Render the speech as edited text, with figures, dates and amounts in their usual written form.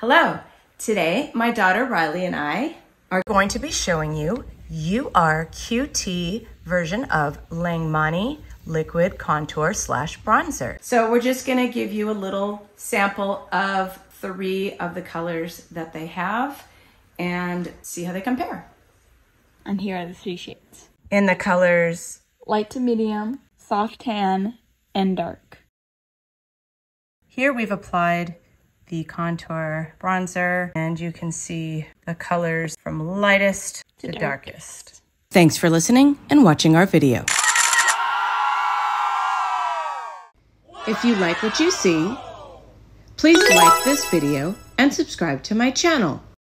Hello, today my daughter Ryli and I are going to be showing you URQT version of Langmani liquid contour / bronzer. So we're just gonna give you a little sample of 3 of the colors that they have and see how they compare. And here are the 3 shades. In the colors light to medium, soft tan, and dark. Here we've applied the contour bronzer, and you can see the colors from lightest to darkest. Thanks for listening and watching our video. If you like what you see, please like this video and subscribe to my channel.